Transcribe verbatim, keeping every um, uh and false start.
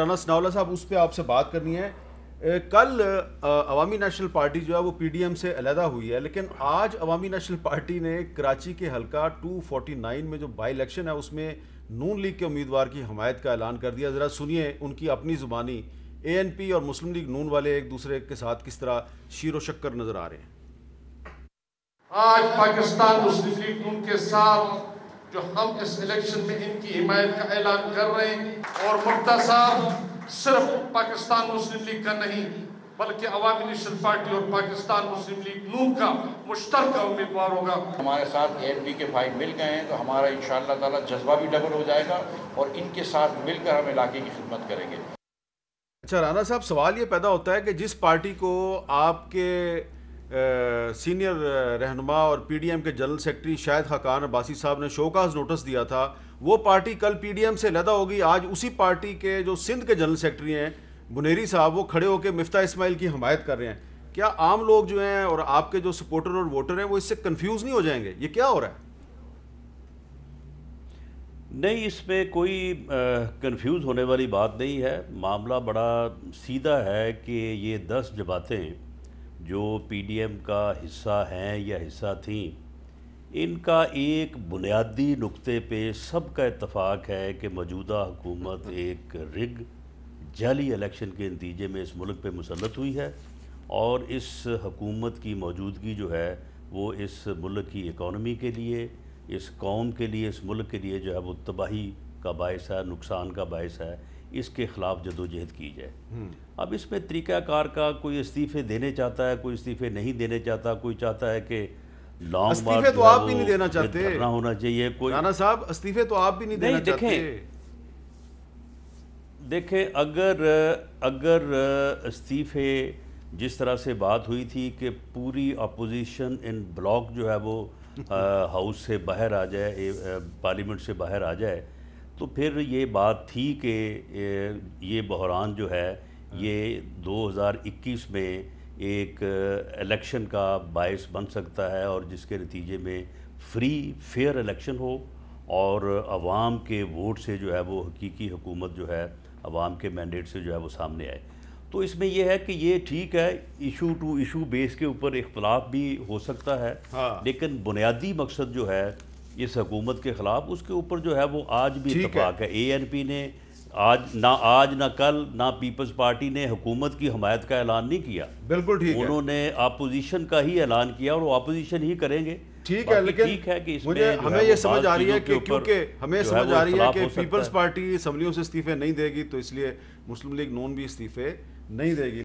राना सनावला साहब, उस पर आपसे बात करनी है। ए, कल अवामी नेशनल पार्टी जो है वो पीडीएम से अलहदा हुई है, लेकिन आज अवामी नेशनल पार्टी ने कराची के हलका दो सौ उनचास में जो बाई इलेक्शन है उसमें नून लीग के उम्मीदवार की हमायत का ऐलान कर दिया। ज़रा सुनिए उनकी अपनी ज़ुबानी ए एन पी और मुस्लिम लीग नून वाले एक दूसरे के साथ किस तरह शीर व शक्कर नज़र आ रहे हैं। आज पाकिस्तान मुस्लिम लीग नून के साथ जो हम इस इलेक्शन में इनकी हिमायत का ऐलान कर रहे हैं, और मुफ्ता साहब सिर्फ पाकिस्तान मुस्लिम लीग का नहीं बल्कि अवामी नेशनल पार्टी और पाकिस्तान मुस्लिम लीग नून का मुश्तरका उम्मीदवार होगा। हमारे साथ ए एन पी के भाई मिल गए हैं तो हमारा इंशाअल्लाह ताला जज्बा भी डबल हो जाएगा और इनके साथ मिलकर हम इलाके की खिदमत करेंगे। अच्छा राना साहब, सवाल ये पैदा होता है कि जिस पार्टी को आपके सीनियर रहनुमा और पी डी एम के जनरल सेक्रेटरी शाहिद खकान अब्बासी साहब ने शोकाज नोटिस दिया था, वो पार्टी कल पी डी एम से लदा होगी। आज उसी पार्टी के जो सिंध के जनरल सेक्रेटरी हैं बुनेरी साहब, वो खड़े होकर मिफ्ता इस्माइल की हमायत कर रहे हैं। क्या आम लोग जो हैं और आपके जो सपोर्टर और वोटर हैं वो इससे कन्फ्यूज़ नहीं हो जाएंगे? ये क्या हो रहा है? नहीं, इसमें कोई कन्फ्यूज़ होने वाली बात नहीं है। मामला बड़ा सीधा है कि ये दस जमातें जो पी डी एम का हिस्सा हैं या हिस्सा थीं, इनका एक बुनियादी नुक्ते पे सबका इत्तफाक है कि मौजूदा हुकूमत एक रिग जाली इलेक्शन के नतीजे में इस मुल्क पे मुसलत हुई है, और इस हुकूमत की मौजूदगी जो है वो इस मुल्क की इकॉनमी के लिए, इस कौम के लिए, इस मुल्क के लिए जो है वो तबाही का बायस है, नुकसान का बायस है। इसके ख़िलाफ़ जदोजहद की जाए। अब इसमें तरीक़ाकार का कोई इस्तीफ़े देने चाहता है, कोई इस्तीफ़े नहीं देने चाहता, कोई चाहता है कि लॉन्ग इस्तीफ़े तो आप भी नहीं देना चाहते, धरना होना चाहिए कोई। राना साहब, इस्तीफ़े तो आप भी नहीं देना चाहते। देखें देखें अगर अगर इस्तीफ़े जिस तरह से बात हुई थी कि पूरी अपोजिशन इन ब्लॉक जो है वो हाउस से बाहर आ जाए, पार्लियामेंट से बाहर आ जाए, तो फिर ये बात थी कि ये बहरान जो है ये दो हज़ार इक्कीस में एक इलेक्शन का बायस बन सकता है, और जिसके नतीजे में फ्री फेयर इलेक्शन हो और आवाम के वोट से जो है वो हकीकी हुकूमत जो है आवाम के मैंडेट से जो है वो सामने आए। तो इसमें यह है कि ये ठीक है, इशू टू इशू बेस के ऊपर इख्तलाफ भी हो सकता है, हाँ। लेकिन बुनियादी मकसद जो है इस हकूमत के ख़िलाफ़, उसके ऊपर जो है वो आज भी इत्तफाक है। ए एन पी ने आज ना आज ना कल ना पीपल्स पार्टी ने हुकूमत की हमायत का ऐलान नहीं किया। बिल्कुल ठीक है, उन्होंने अपोजिशन का ही ऐलान किया और वो अपोजिशन ही करेंगे। ठीक है, लेकिन ठीक है कि इसमें हमें ये समझ आ रही है कि क्योंकि हमें समझ आ रही है कि पीपल्स पार्टी असम्बलियों से इस्तीफ़े नहीं देगी, तो इसलिए मुस्लिम लीग नून भी इस्तीफ़े नहीं देगी।